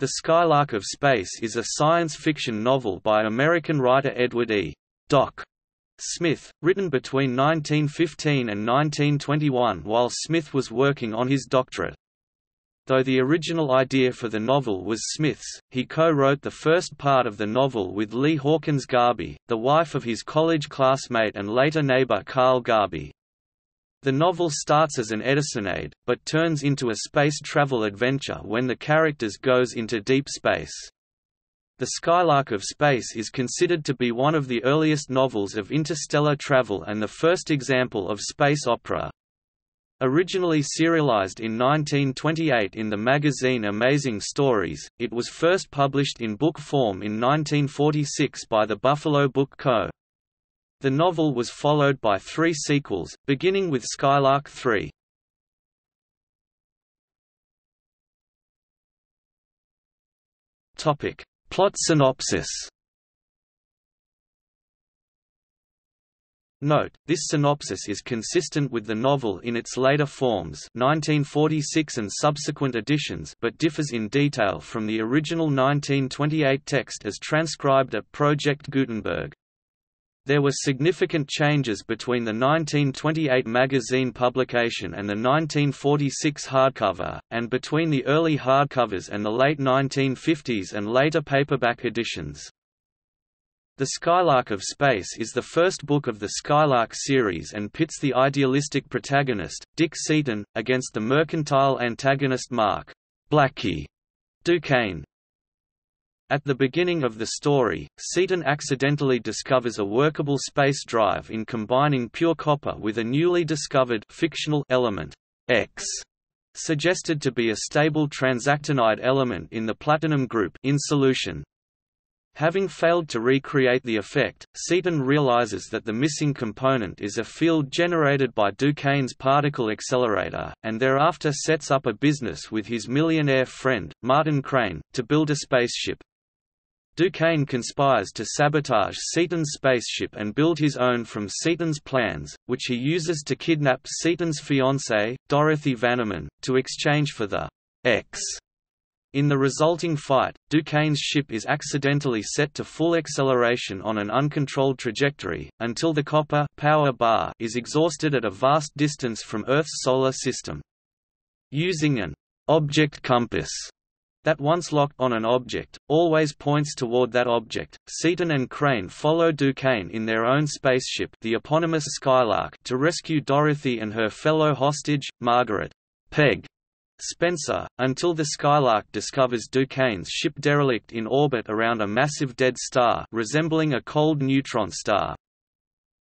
The Skylark of Space is a science fiction novel by American writer Edward E. Smith, written between 1915 and 1921 while Smith was working on his doctorate. Though the original idea for the novel was Smith's, he co-wrote the first part of the novel with Lee Hawkins Garby, the wife of his college classmate and later neighbor Carl Garby. The novel starts as an edisonade, but turns into a space travel adventure when the characters goes into deep space. The Skylark of Space is considered to be one of the earliest novels of interstellar travel and the first example of space opera. Originally serialized in 1928 in the magazine Amazing Stories, it was first published in book form in 1946 by the Buffalo Book Co. The novel was followed by three sequels, beginning with Skylark III. Plot synopsis. Note, this synopsis is consistent with the novel in its later forms 1946 and subsequent editions, but differs in detail from the original 1928 text as transcribed at Project Gutenberg. There were significant changes between the 1928 magazine publication and the 1946 hardcover, and between the early hardcovers and the late 1950s and later paperback editions. The Skylark of Space is the first book of the Skylark series and pits the idealistic protagonist, Dick Seaton, against the mercantile antagonist Mark Duquesne. At the beginning of the story, Seaton accidentally discovers a workable space drive in combining pure copper with a newly discovered fictional element, X, suggested to be a stable transactinide element in the platinum group in solution. Having failed to recreate the effect, Seaton realizes that the missing component is a field generated by Duquesne's particle accelerator, and thereafter sets up a business with his millionaire friend, Martin Crane, to build a spaceship. Duquesne conspires to sabotage Seaton's spaceship and build his own from Seaton's plans, which he uses to kidnap Seaton's fiancée, Dorothy Vannerman, to exchange for the X. In the resulting fight, Duquesne's ship is accidentally set to full acceleration on an uncontrolled trajectory, until the copper power bar is exhausted at a vast distance from Earth's solar system. Using an object compass that once locked on an object, always points toward that object, Seaton and Crane follow Duquesne in their own spaceship, the eponymous Skylark, to rescue Dorothy and her fellow hostage, Margaret Peg Spencer, until the Skylark discovers Duquesne's ship derelict in orbit around a massive dead star resembling a cold neutron star.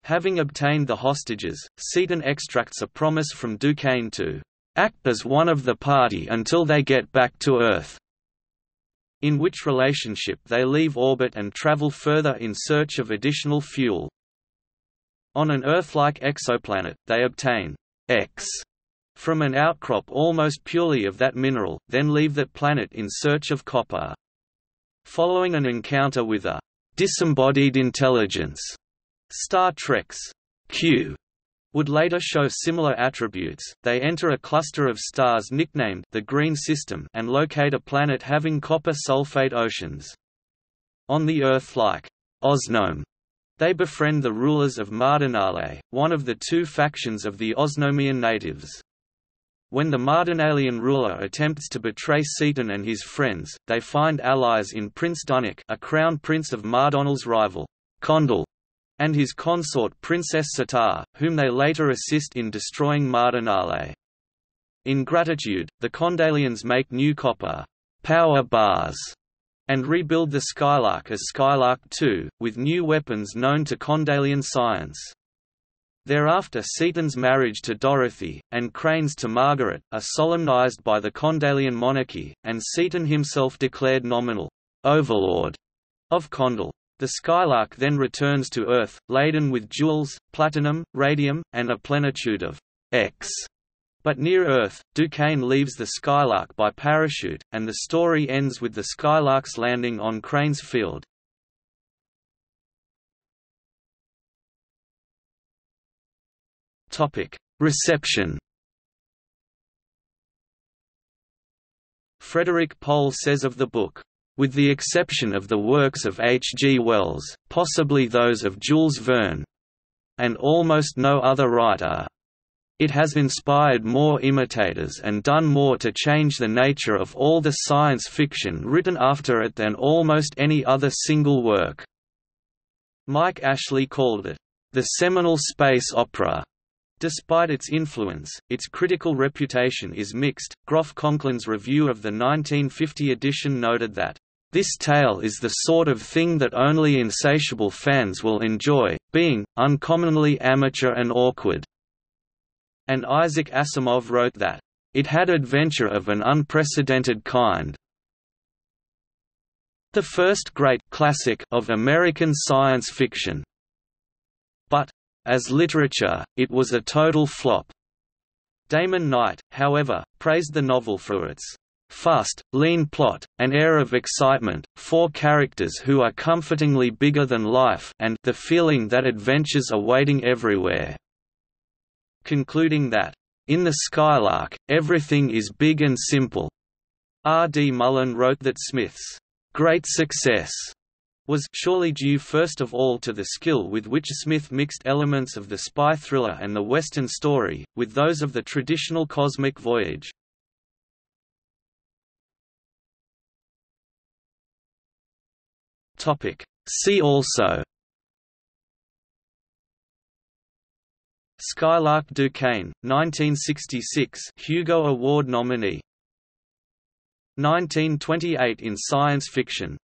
Having obtained the hostages, Seaton extracts a promise from Duquesne to act as one of the party until they get back to Earth, in which relationship they leave orbit and travel further in search of additional fuel. On an Earth-like exoplanet, they obtain X from an outcrop almost purely of that mineral, then leave that planet in search of copper. Following an encounter with a disembodied intelligence, Star Trek's Q would later show similar attributes, they enter a cluster of stars nicknamed the Green System and locate a planet having copper sulfate oceans. On the Earth-like Osnome, they befriend the rulers of Mardinale, one of the two factions of the Osnomian natives. When the Mardinalian ruler attempts to betray Seaton and his friends, they find allies in Prince Dunic, a crown prince of Mardonnell's rival, Condal, and his consort Princess Sitar, whom they later assist in destroying Mardinale. In gratitude, the Condalians make new copper power bars and rebuild the Skylark as Skylark II, with new weapons known to Condalian science. Thereafter, Seaton's marriage to Dorothy, and Crane's to Margaret, are solemnized by the Condalian monarchy, and Seaton himself declared nominal overlord of Condal. The Skylark then returns to Earth, laden with jewels, platinum, radium, and a plenitude of X. But near Earth, Duquesne leaves the Skylark by parachute, and the story ends with the Skylark's landing on Crane's Field. Reception. Frederick Pohl says of the book, "With the exception of the works of H. G. Wells, possibly those of Jules Verne, and almost no other writer, it has inspired more imitators and done more to change the nature of all the science fiction written after it than almost any other single work." Mike Ashley called it, "the seminal space opera." Despite its influence, its critical reputation is mixed. Groff Conklin's review of the 1950 edition noted that, "This tale is the sort of thing that only insatiable fans will enjoy, being uncommonly amateur and awkward." And Isaac Asimov wrote that, "It had adventure of an unprecedented kind. The first great classic of American science fiction. But, as literature, it was a total flop." Damon Knight, however, praised the novel for its fast, lean plot, an air of excitement, four characters who are comfortingly bigger than life, and the feeling that adventures are waiting everywhere, concluding that, "In the Skylark, everything is big and simple." R. D. Mullen wrote that Smith's great success was surely due first of all to the skill with which Smith mixed elements of the spy thriller and the Western story, with those of the traditional cosmic voyage. See also: Skylark Duquesne, 1966, Hugo Award nominee. 1928 in science fiction.